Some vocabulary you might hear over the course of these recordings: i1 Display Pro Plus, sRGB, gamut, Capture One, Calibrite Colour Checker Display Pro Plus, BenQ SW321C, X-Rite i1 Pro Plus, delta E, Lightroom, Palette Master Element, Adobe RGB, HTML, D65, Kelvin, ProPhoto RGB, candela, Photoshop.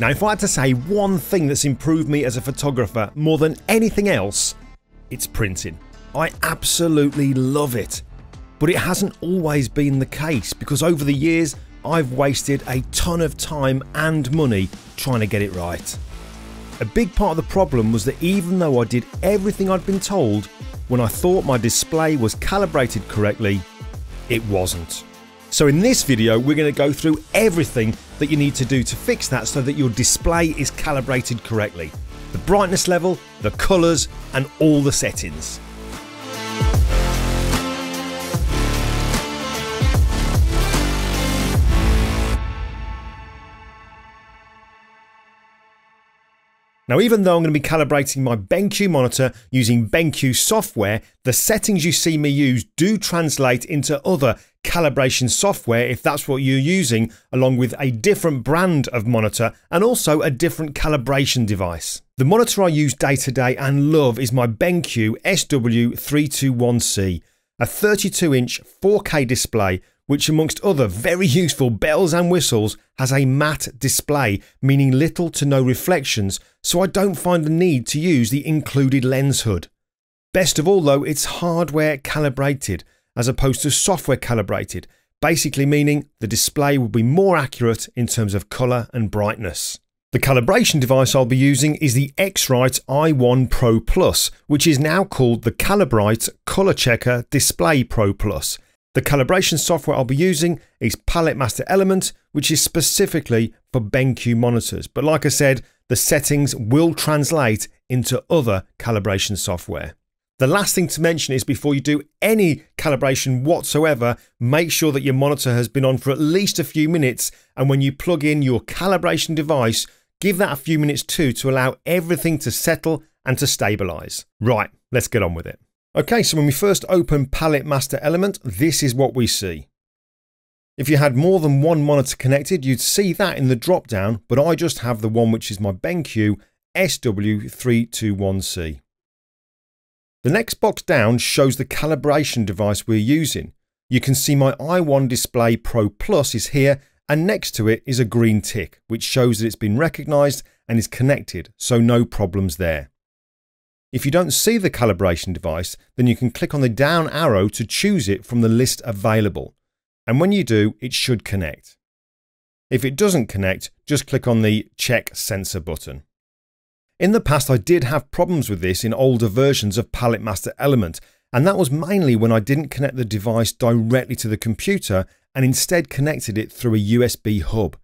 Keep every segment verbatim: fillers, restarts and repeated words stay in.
Now, if I had to say one thing that's improved me as a photographer more than anything else, it's printing. I absolutely love it. But it hasn't always been the case, because over the years, I've wasted a ton of time and money trying to get it right. A big part of the problem was that even though I did everything I'd been told, when I thought my display was calibrated correctly, it wasn't. So in this video, we're going to go through everything that you need to do to fix that so that your display is calibrated correctly. The brightness level, the colours, and all the settings. Now, even though I'm going to be calibrating my BenQ monitor using BenQ software, the settings you see me use do translate into other calibration software if that's what you're using, along with a different brand of monitor and also a different calibration device. The monitor I use day to day and love is my BenQ S W three two one C, a thirty-two inch four K display, which amongst other very useful bells and whistles has a matte display, meaning little to no reflections, so I don't find the need to use the included lens hood. Best of all though, it's hardware calibrated as opposed to software calibrated, basically meaning the display will be more accurate in terms of colour and brightness. The calibration device I'll be using is the X-Rite i one Pro Plus, which is now called the Calibrite Colour Checker Display Pro Plus. The calibration software I'll be using is Palette Master Element, which is specifically for BenQ monitors. But like I said, the settings will translate into other calibration software. The last thing to mention is before you do any calibration whatsoever, make sure that your monitor has been on for at least a few minutes. And when you plug in your calibration device, give that a few minutes too to allow everything to settle and to stabilize. Right, let's get on with it. Okay, so when we first open Palette Master Element, this is what we see. If you had more than one monitor connected, you'd see that in the drop-down, but I just have the one which is my BenQ S W three two one C. The next box down shows the calibration device we're using. You can see my i one Display Pro Plus is here, and next to it is a green tick, which shows that it's been recognized and is connected, so no problems there. If you don't see the calibration device, then you can click on the down arrow to choose it from the list available. And when you do, it should connect. If it doesn't connect, just click on the Check Sensor button. In the past, I did have problems with this in older versions of Palette Master Element, and that was mainly when I didn't connect the device directly to the computer and instead connected it through a U S B hub.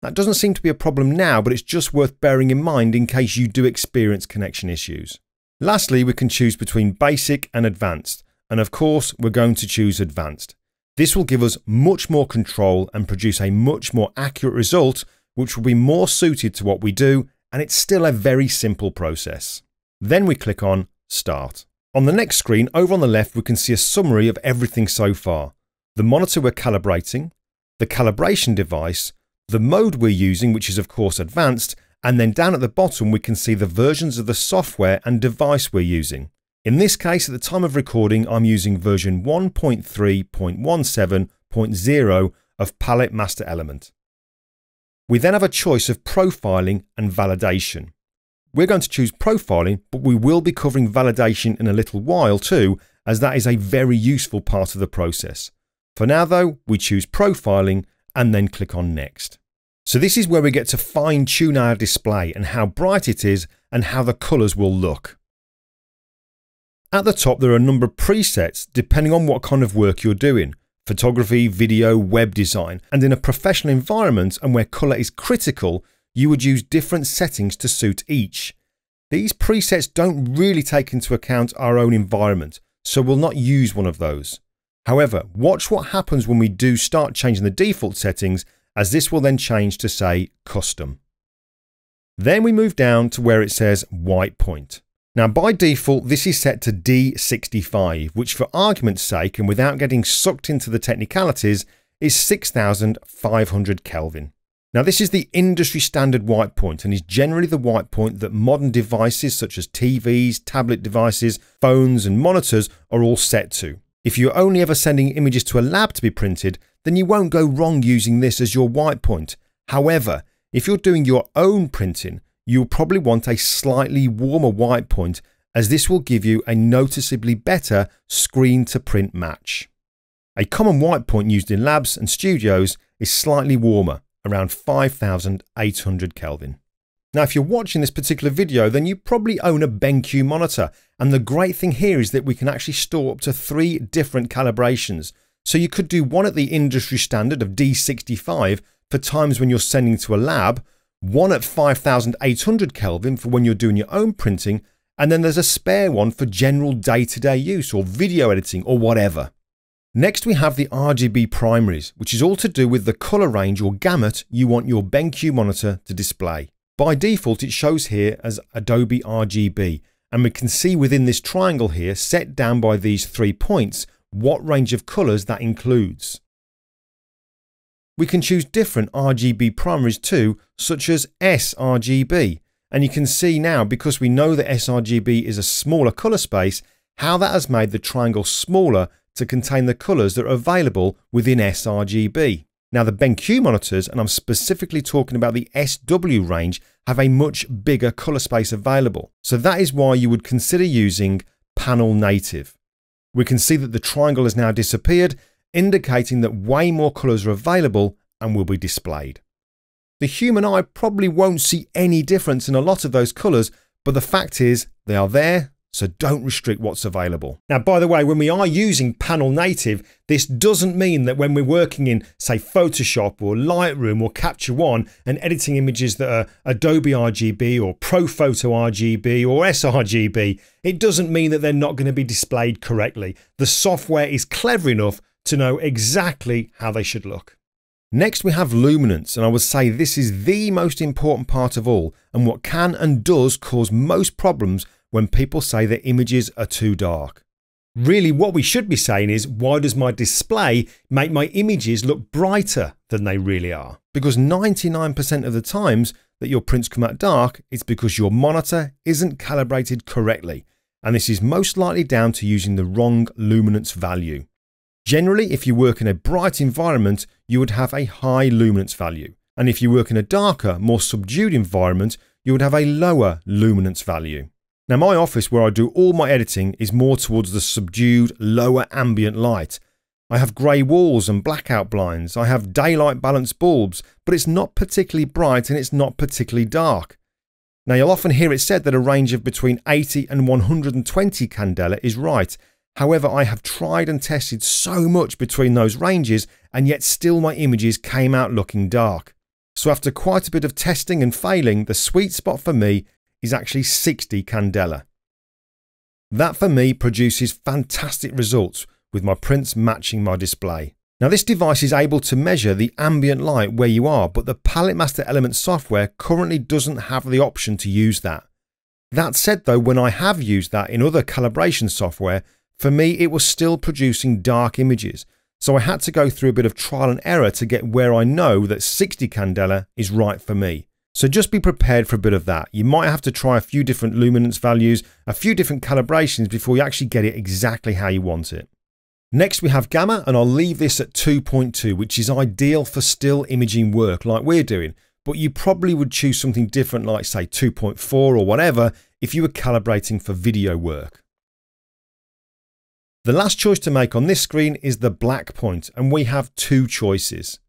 That doesn't seem to be a problem now, but it's just worth bearing in mind in case you do experience connection issues. Lastly, we can choose between Basic and Advanced, and of course we're going to choose Advanced. This will give us much more control and produce a much more accurate result, which will be more suited to what we do, and it's still a very simple process. Then we click on Start. On the next screen, over on the left, we can see a summary of everything so far. The monitor we're calibrating, the calibration device, the mode we're using, which is of course Advanced, and then down at the bottom, we can see the versions of the software and device we're using. In this case, at the time of recording, I'm using version one point three point seventeen point zero of Palette Master Element. We then have a choice of profiling and validation. We're going to choose profiling, but we will be covering validation in a little while too, as that is a very useful part of the process. For now though, we choose profiling and then click on Next. So this is where we get to fine-tune our display and how bright it is and how the colours will look. At the top, there are a number of presets depending on what kind of work you're doing. Photography, video, web design, and in a professional environment and where colour is critical, you would use different settings to suit each. These presets don't really take into account our own environment, so we'll not use one of those. However, watch what happens when we do start changing the default settings, as this will then change to say Custom. Then we move down to where it says White Point. Now by default, this is set to D sixty-five, which for argument's sake and without getting sucked into the technicalities is six thousand five hundred Kelvin. Now this is the industry standard white point and is generally the white point that modern devices such as T Vs, tablet devices, phones and monitors are all set to. If you're only ever sending images to a lab to be printed, then you won't go wrong using this as your white point. However, If you're doing your own printing, you'll probably want a slightly warmer white point, as this will give you a noticeably better screen to print match. A common white point used in labs and studios is slightly warmer, around five thousand eight hundred Kelvin. Now, if you're watching this particular video, then you probably own a BenQ monitor. And the great thing here is that we can actually store up to three different calibrations. So you could do one at the industry standard of D sixty-five for times when you're sending to a lab, one at five thousand eight hundred Kelvin for when you're doing your own printing, and then there's a spare one for general day-to-day use or video editing or whatever. Next, we have the R G B primaries, which is all to do with the color range or gamut you want your BenQ monitor to display. By default, it shows here as Adobe R G B, and we can see within this triangle here, set down by these three points, what range of colors that includes. We can choose different R G B primaries too, such as sRGB, and you can see now, because we know that sRGB is a smaller color space, how that has made the triangle smaller to contain the colors that are available within sRGB. Now, the BenQ monitors, and I'm specifically talking about the S W range, have a much bigger color space available. So that is why you would consider using panel native. We can see that the triangle has now disappeared, indicating that way more colors are available and will be displayed. The human eye probably won't see any difference in a lot of those colors, but the fact is they are there, so don't restrict what's available. Now, by the way, when we are using panel native, this doesn't mean that when we're working in, say, Photoshop or Lightroom or Capture One and editing images that are Adobe R G B or ProPhoto R G B or sRGB, it doesn't mean that they're not going to be displayed correctly. The software is clever enough to know exactly how they should look. Next, we have luminance, and I would say this is the most important part of all, and what can and does cause most problems when people say their images are too dark. Really, what we should be saying is, why does my display make my images look brighter than they really are? Because ninety-nine percent of the times that your prints come out dark, it's because your monitor isn't calibrated correctly. And this is most likely down to using the wrong luminance value. Generally, if you work in a bright environment, you would have a high luminance value. And if you work in a darker, more subdued environment, you would have a lower luminance value. Now, my office where I do all my editing is more towards the subdued, lower ambient light. I have grey walls and blackout blinds. I have daylight balanced bulbs, but it's not particularly bright and it's not particularly dark. Now, you'll often hear it said that a range of between eighty and one hundred twenty candela is right. However, I have tried and tested so much between those ranges, and yet still my images came out looking dark. So after quite a bit of testing and failing, the sweet spot for me is actually sixty candela. That for me produces fantastic results with my prints matching my display. Now, this device is able to measure the ambient light where you are, but the Palette Master Element software currently doesn't have the option to use that. That said though, when I have used that in other calibration software, for me it was still producing dark images. So I had to go through a bit of trial and error to get where I know that sixty candela is right for me. So just be prepared for a bit of that. You might have to try a few different luminance values, a few different calibrations before you actually get it exactly how you want it. Next, we have gamma, and I'll leave this at two point two, which is ideal for still imaging work like we're doing, but you probably would choose something different like, say, two point four or whatever if you were calibrating for video work. The last choice to make on this screen is the black point, and we have two choices.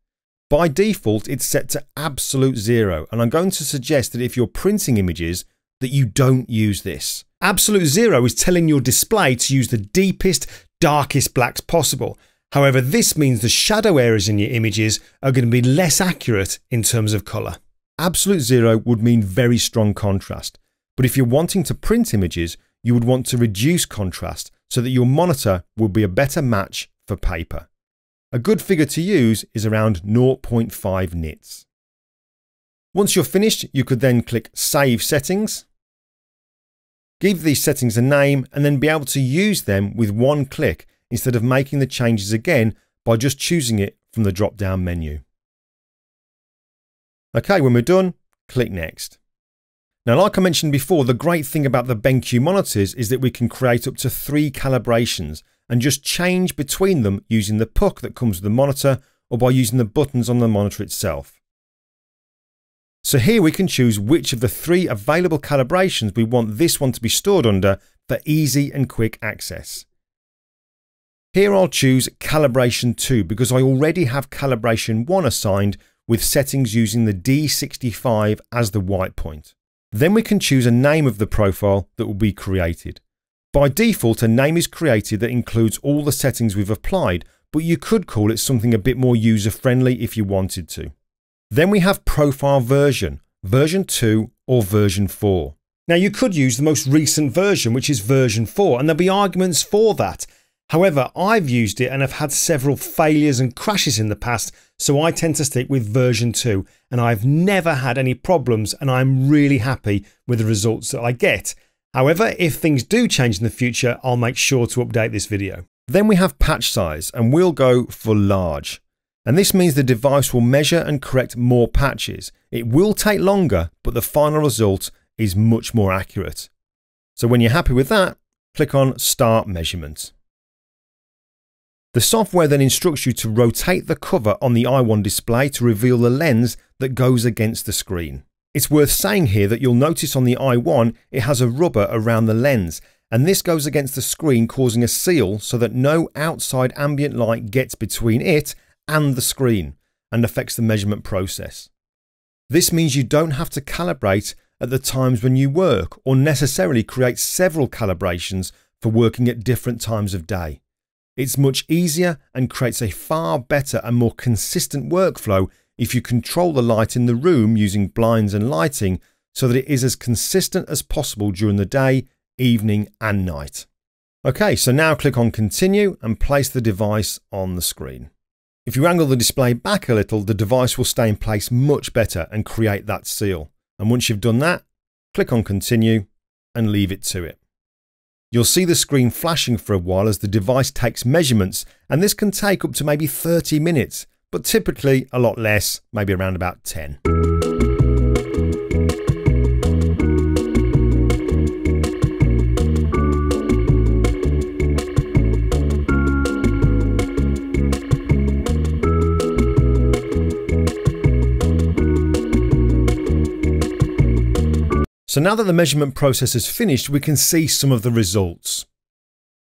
By default, it's set to absolute zero, and I'm going to suggest that if you're printing images, that you don't use this. Absolute zero is telling your display to use the deepest, darkest blacks possible. However, this means the shadow areas in your images are going to be less accurate in terms of color. Absolute zero would mean very strong contrast, but if you're wanting to print images, you would want to reduce contrast so that your monitor will be a better match for paper. A good figure to use is around zero point five nits. Once you're finished, you could then click Save Settings, give these settings a name, and then be able to use them with one click instead of making the changes again by just choosing it from the drop-down menu. Okay, when we're done, click Next. Now, like I mentioned before, the great thing about the BenQ monitors is that we can create up to three calibrations and just change between them using the puck that comes with the monitor or by using the buttons on the monitor itself. So here we can choose which of the three available calibrations we want this one to be stored under for easy and quick access. Here I'll choose Calibration two because I already have Calibration one assigned with settings using the D sixty-five as the white point. Then we can choose a name of the profile that will be created. By default, a name is created that includes all the settings we've applied, but you could call it something a bit more user-friendly if you wanted to. Then we have profile version, version two or version four. Now you could use the most recent version, which is version four, and there'll be arguments for that. However, I've used it and have had several failures and crashes in the past, so I tend to stick with version two, and I've never had any problems, and I'm really happy with the results that I get. However, if things do change in the future, I'll make sure to update this video. Then we have patch size, and we'll go for large. And this means the device will measure and correct more patches. It will take longer, but the final result is much more accurate. So when you're happy with that, click on Start Measurement. The software then instructs you to rotate the cover on the i one display to reveal the lens that goes against the screen. It's worth saying here that you'll notice on the i one it has a rubber around the lens, and this goes against the screen, causing a seal so that no outside ambient light gets between it and the screen and affects the measurement process. This means you don't have to calibrate at the times when you work or necessarily create several calibrations for working at different times of day. It's much easier and creates a far better and more consistent workflow if you control the light in the room using blinds and lighting so that it is as consistent as possible during the day, evening and night. Okay, so now click on Continue and place the device on the screen. If you angle the display back a little, the device will stay in place much better and create that seal. And once you've done that, click on Continue and leave it to it. You'll see the screen flashing for a while as the device takes measurements, and this can take up to maybe thirty minutes, but typically a lot less, maybe around about ten. So now that the measurement process is finished, we can see some of the results.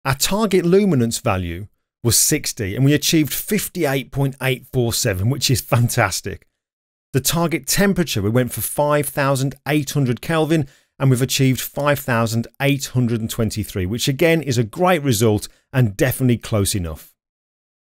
Our target luminance value was sixty and we achieved fifty-eight point eight four seven, which is fantastic. The target temperature, we went for five thousand eight hundred Kelvin and we've achieved five thousand eight hundred twenty-three, which again is a great result and definitely close enough.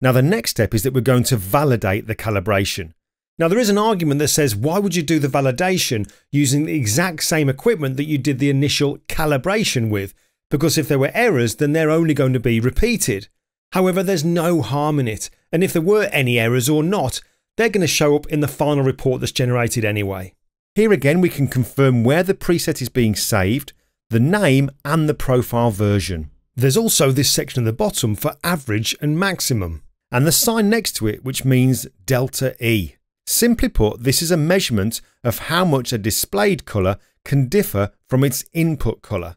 Now the next step is that we're going to validate the calibration. Now there is an argument that says, why would you do the validation using the exact same equipment that you did the initial calibration with? Because if there were errors, then they're only going to be repeated. However, there's no harm in it. And if there were any errors or not, they're going to show up in the final report that's generated anyway. Here again, we can confirm where the preset is being saved, the name and the profile version. There's also this section at the bottom for average and maximum, and the sign next to it, which means delta E. Simply put, this is a measurement of how much a displayed colour can differ from its input colour.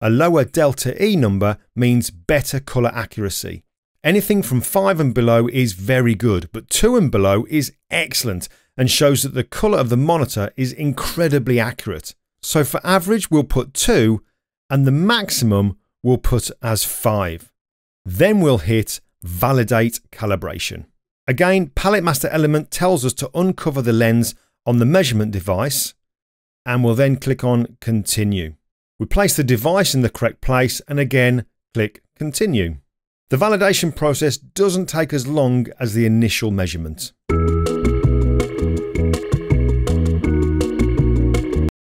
A lower delta E number means better colour accuracy. Anything from five and below is very good, but two and below is excellent and shows that the colour of the monitor is incredibly accurate. So for average, we'll put two and the maximum we'll put as five. Then we'll hit Validate Calibration. Again, Palette Master Element tells us to uncover the lens on the measurement device and we'll then click on Continue. We place the device in the correct place and again, click Continue. The validation process doesn't take as long as the initial measurement.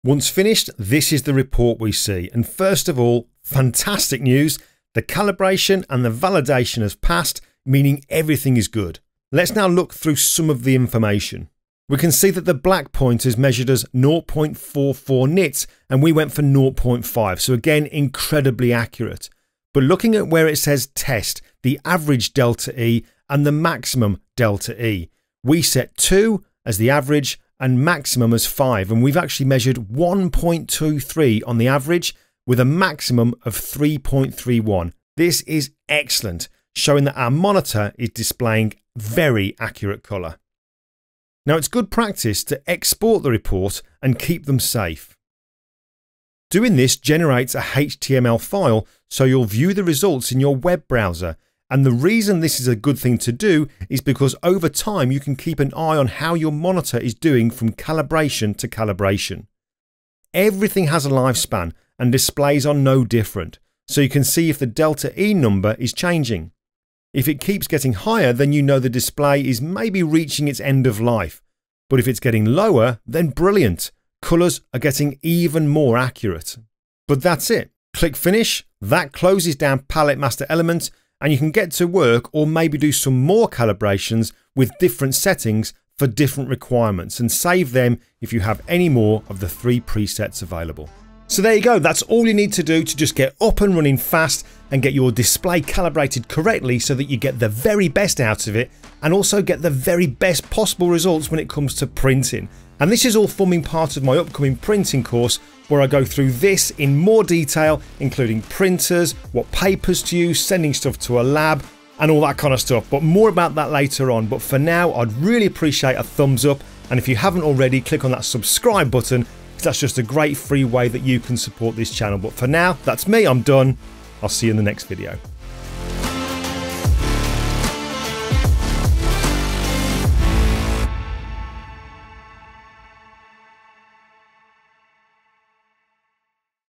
Once finished, this is the report we see. And first of all, fantastic news. The calibration and the validation has passed, meaning everything is good. Let's now look through some of the information. We can see that the black point is measured as zero point four four nits and we went for zero point five, so again incredibly accurate. But looking at where it says test, the average delta E and the maximum delta E, we set two as the average and maximum as five, and we've actually measured one point two three on the average with a maximum of three point three one. This is excellent, showing that our monitor is displaying very accurate colour. Now it's good practice to export the report and keep them safe. Doing this generates a H T M L file, so you'll view the results in your web browser. And the reason this is a good thing to do is because over time you can keep an eye on how your monitor is doing from calibration to calibration. Everything has a lifespan and displays are no different, so you can see if the delta E number is changing. If it keeps getting higher, then you know the display is maybe reaching its end of life. But if it's getting lower, then brilliant. Colours are getting even more accurate. But that's it. Click Finish. That closes down Palette Master Element, and you can get to work or maybe do some more calibrations with different settings for different requirements and save them if you have any more of the three presets available. So there you go, that's all you need to do to just get up and running fast and get your display calibrated correctly so that you get the very best out of it and also get the very best possible results when it comes to printing. And this is all forming part of my upcoming printing course where I go through this in more detail, including printers, what papers to use, sending stuff to a lab and all that kind of stuff. But more about that later on. But for now, I'd really appreciate a thumbs up. And if you haven't already, click on that subscribe button, because that's just a great free way that you can support this channel. But for now, that's me. I'm done. I'll see you in the next video.